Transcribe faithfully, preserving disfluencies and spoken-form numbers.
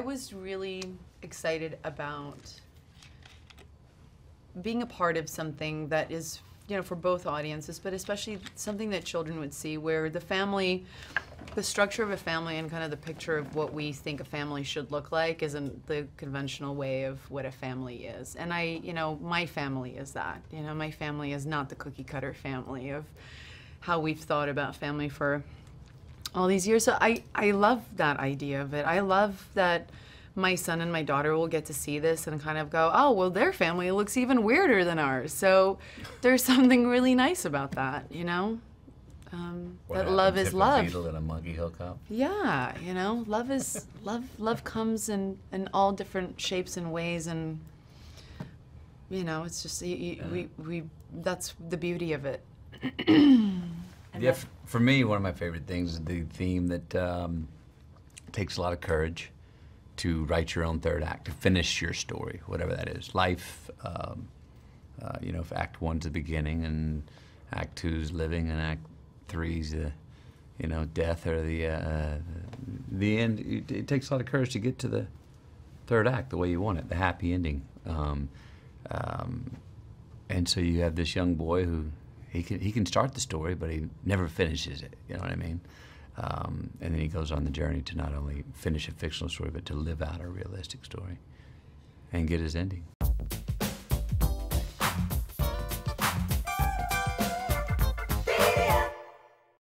I was really excited about being a part of something that is, you know, for both audiences, but especially something that children would see, where the family, the structure of a family and kind of the picture of what we think a family should look like isn't the conventional way of what a family is. And I, you know, my family is that. You know, my family is not the cookie cutter family of how we've thought about family for all these years. So I, I love that idea of it. I love that my son and my daughter will get to see this and kind of go, oh, well, their family looks even weirder than ours. So there's something really nice about that, you know? Um, that love is love. A beetle and a monkey hook up? Yeah, you know, love is, love Love comes in, in all different shapes and ways, and, you know, it's just, you, you, yeah. we, we, that's the beauty of it. Yeah, for me, one of my favorite things is the theme that um, takes a lot of courage to write your own third act, to finish your story, whatever that is. Life, um, uh, you know, if act one's the beginning and act two's living and act three's the, you know, death or the, uh, the end. It, it takes a lot of courage to get to the third act the way you want it, the happy ending. Um, um, and so you have this young boy who, He can, he can start the story, but he never finishes it, you know what I mean? Um, and then he goes on the journey to not only finish a fictional story, but to live out a realistic story and get his ending.